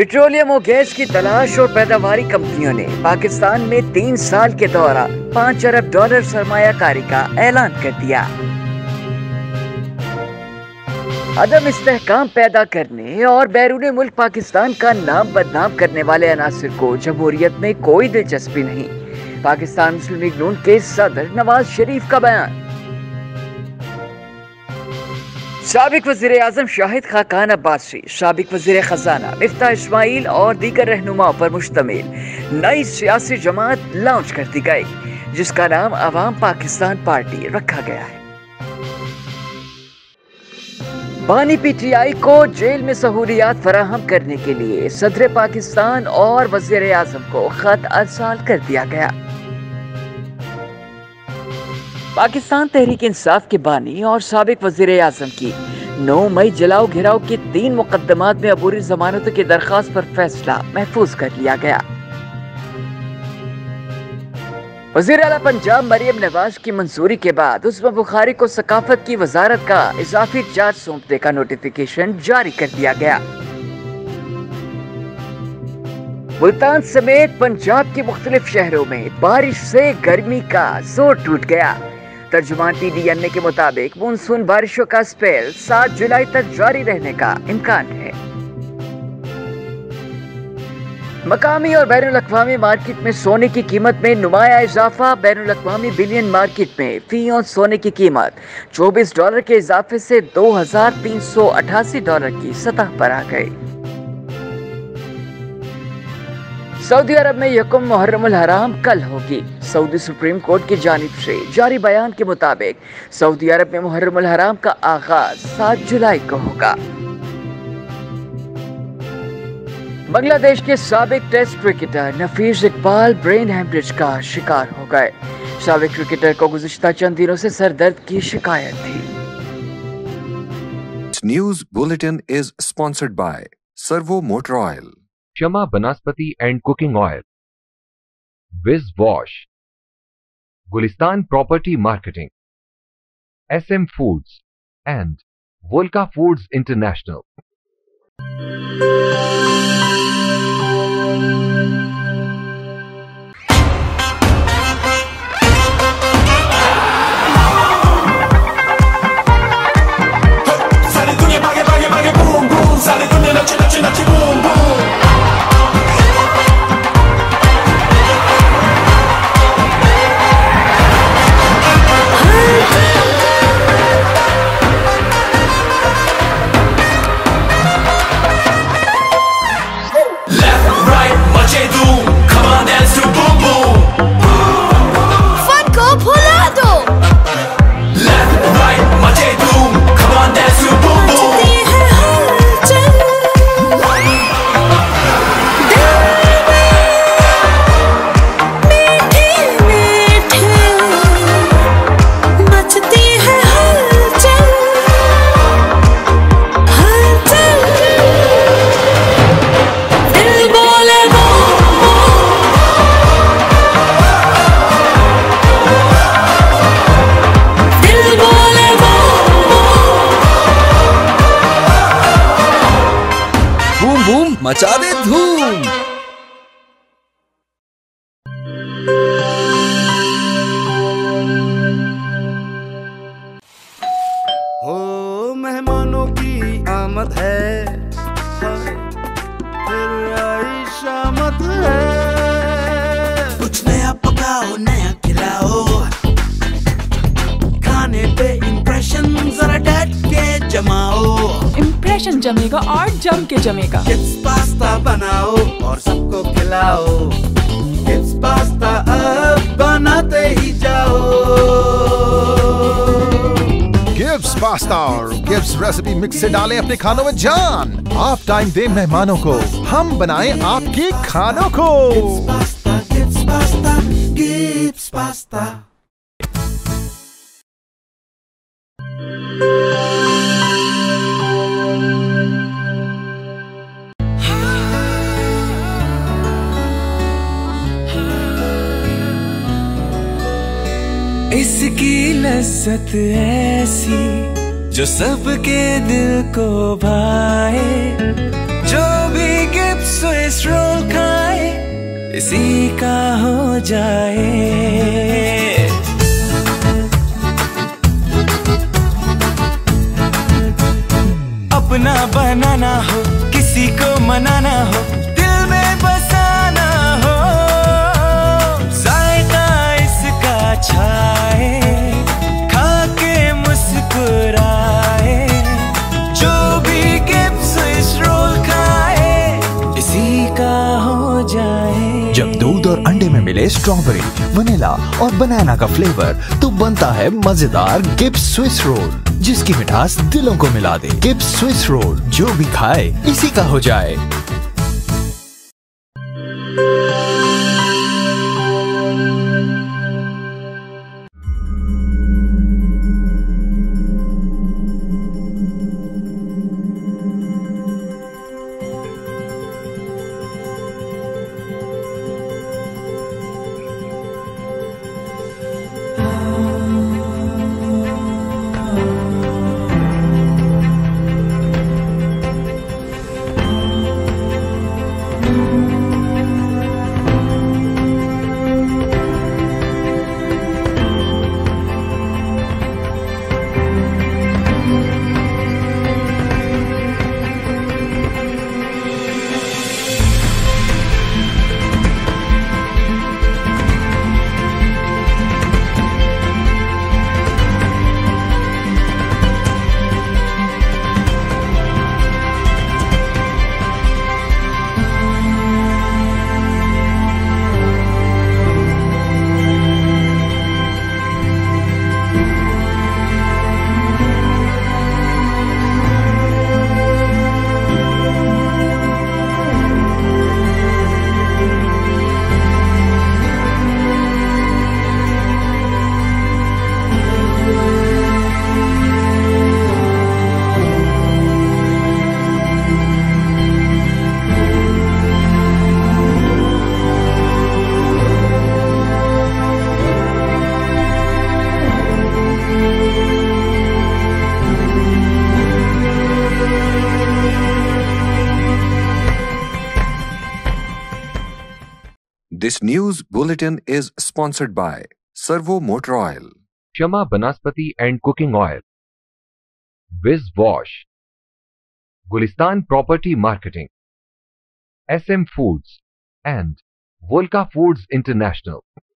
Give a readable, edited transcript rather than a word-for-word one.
Petroleum और gas की तलाश और पैदावारी कंपनियों ने पाकिस्तान में 3 साल के दौरान $5 अरब सरमायाकारी का ऐलान कर दिया। अदम इस्तेहकाम पैदा करने और बैरूने मुल्क पाकिस्तान का नाम बदनाम करने वाले अनासर को जमहूरियत में कोई दिलचस्पी नहीं। पाकिस्तान मुस्लिम लीग नून के सदर नवाज शरीफ का बयान। साबिक वज़ीर आज़म शाहिद खाकान अब्बासी, साबिक वज़ीर ख़ज़ाना मिफ्ताह इस्माइल और दीगर रहनुमाओं पर मुश्तमिल नई सियासी जमात लॉन्च कर दी गई, जिसका नाम अवाम पाकिस्तान पार्टी रखा गया है। बानी पीटीआई को जेल में सहूलियात फराहम करने के लिए सदर पाकिस्तान और वज़ीर आज़म को ख़त अरसाल कर दिया गया। पाकिस्तान तहरीक इंसाफ के बानी और साबिक वज़ीर आज़म की 9 मई जलाओ घिराव के 3 मुकदमात में अबूरी जमानतों की दरख्वास्त पर फैसला महफूज कर लिया गया। वज़ीर आला पंजाब मरियम नवाज की मंजूरी के बाद उसमा बुखारी को सकाफत की वजारत का इजाफी चार्ज सौंपने का नोटिफिकेशन जारी कर दिया गया। मुल्तान समेत पंजाब के मुख्तलिफ शहरों में बारिश से गर्मी का जोर टूट गया। तर्जुमान TDNA के मुताबिक मानसून बारिशों का स्पेल 7 जुलाई तक जारी रहने का इम्कान है। मकामी और बैनुल अक्वामी मार्केट में सोने की कीमत में नुमाया इजाफा। बैनुल अक्वामी बिलियन मार्केट में फी और सोने की कीमत $24 के इजाफे से $2,388 की सतह पर आ गई। सऊदी अरब में यकम मुहर्रमुल हराम कल होगी। सऊदी सुप्रीम कोर्ट की जानिब से जारी बयान के मुताबिक सऊदी अरब में मुहर्रमुल हराम का आगाज 7 जुलाई को होगा। बांग्लादेश के साबिक test cricketer Nafees Iqbal brain haemorrhage का शिकार हो गए। साबिक क्रिकेटर को गुज़िश्ता चंद दिनों से सरदर्द की शिकायत थी। News bulletin is sponsored by Servo motor oil, Shama बनास्पति and cooking oil, बिज wash, Gulistan property marketing, SM foods and Volka foods international. मचा दे धूम। हो मेहमानों की आमद है, फिर आई शामत है। कुछ नया पकाओ, नया खिलाओ, खाने पे इंप्रेशन जरा डट के जमाओ। इंप्रेशन जमेगा और जम के जमेगा। किप्स पास्ता बनाओ और सबको खिलाओ। किप्स पास्ता अब बनाते ही जाओ। किप्स पास्ता और किप्स रेसिपी मिक्स से डालें अपने खानों में जान। आप टाइम दें मेहमानों को, हम बनाएं आपके खानों को। Kips pasta, Kips pasta, Kips pasta. इसकी लज्जत ऐसी जो सबके दिल को भाए, जो भी गिफ्ट स्विस रोल खाए, इसी का हो जाए। अपना बनाना हो, किसी को मनाना हो, दिल में बसाना हो, जायका इसका छाए, खा के मुस्कुराए, जो भी किप्स स्विस रोल खाए, इसी का हो जाए। जब दूध और अंडे में मिले स्ट्रॉबेरी, वनीला और बनाना का फ्लेवर, तो बनता है मजेदार किप्स स्विस रोल, जिसकी मिठास दिलों को मिला दे। किप्स स्विस रोल, जो भी खाए इसी का हो जाए। This news bulletin is sponsored by Servo Motor Oil, Shama Banaspati and Cooking Oil, Biz Wash, Gulistan Property Marketing, SM Foods and Volka Foods International.